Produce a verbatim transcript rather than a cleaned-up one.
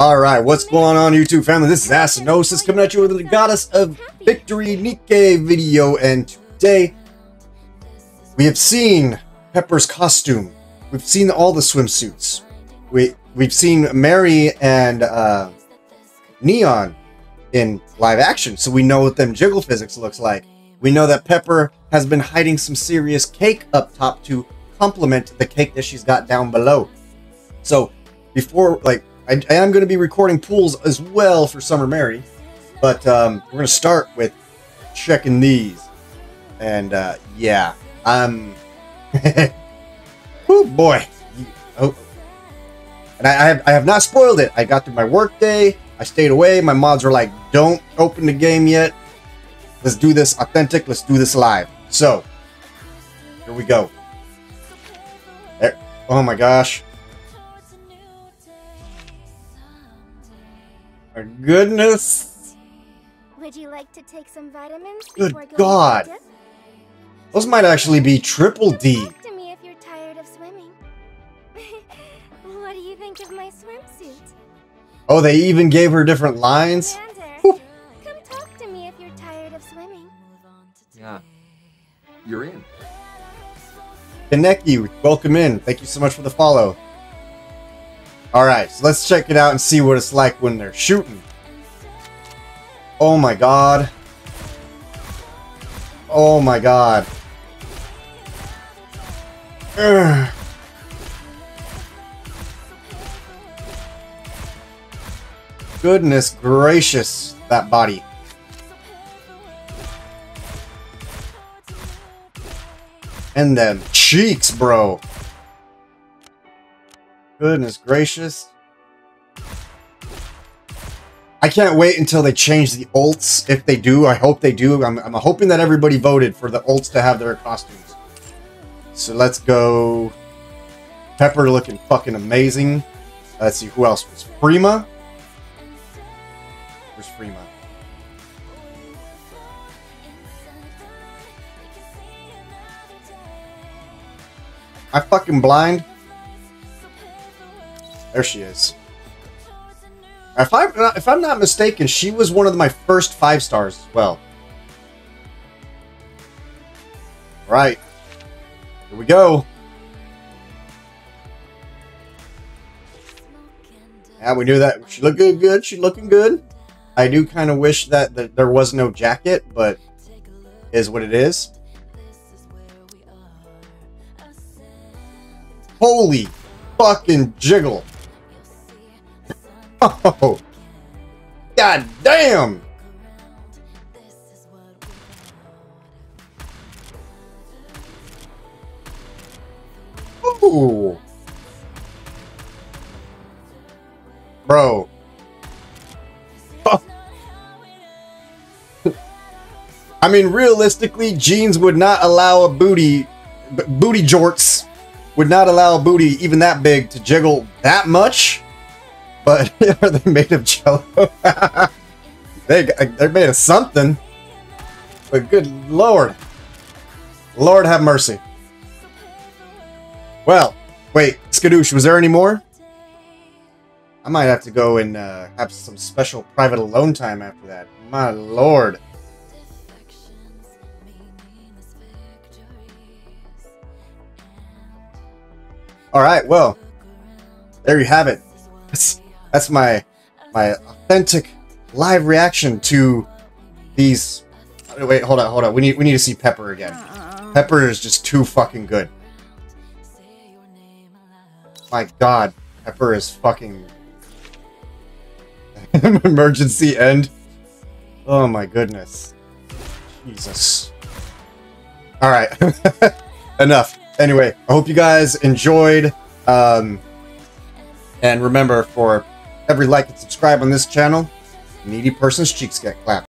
Alright, what's going on YouTube family? This is Astinosis coming at you with the Goddess of Victory Nikke video, and today we have seen Pepper's costume. We've seen all the swimsuits. We, we've seen Mary and uh, Neon in live action, so we know what them jiggle physics looks like. We know that Pepper has been hiding some serious cake up top to complement the cake that she's got down below. So before, like, I, I am going to be recording pools as well for Summer Mary, but um, we're going to start with checking these. And uh, yeah, um, oh boy, oh, and I, I have I have not spoiled it. I got through my work day. I stayed away. My mods were like, "Don't open the game yet. Let's do this authentic. Let's do this live." So here we go. There. Oh my gosh. Goodness. Would you like to take some vitamins? Good God. Those might actually be triple D. Talk to me if you're tired of swimming. What do you think of my swimsuit? Oh, they even gave her different lines. Yander, come talk to me if you're tired of swimming. Yeah. You're in. Kaneki, welcome in. Thank you so much for the follow. Alright, so let's check it out and see what it's like when they're shooting. Oh my god. Oh my god. Ugh. Goodness gracious, that body. And them cheeks, bro. Goodness gracious. I can't wait until they change the ults. If they do, I hope they do. I'm, I'm hoping that everybody voted for the ults to have their costumes. So let's go. Pepper looking fucking amazing. Let's see who else was. Frima. Where's Frima? I'm fucking blind. There she is. If I'm not, if I'm not mistaken, she was one of my first five stars as well. All right, here we go. Yeah, we knew that she looked good. Good, she's looking good. I do kind of wish that the, there was no jacket, but is what it is. Holy fucking jiggle! Oh, god damn! Ooh, bro. Oh. I mean, realistically, jeans would not allow a booty, b booty jorts would not allow a booty even that big to jiggle that much. But are they made of jello? they, they're made of something. But good lord. Lord have mercy. Well, wait, Skadoosh, was there any more? I might have to go and uh, have some special private alone time after that. My lord. Alright, well, there you have it. That's That's my my authentic live reaction to these. Wait, hold on, hold on. We need we need to see Pepper again. Pepper is just too fucking good. My God, Pepper is fucking emergency end. Oh my goodness, Jesus. All right, enough. Anyway, I hope you guys enjoyed. Um, and remember, for every like and subscribe on this channel, needy person's cheeks get clapped.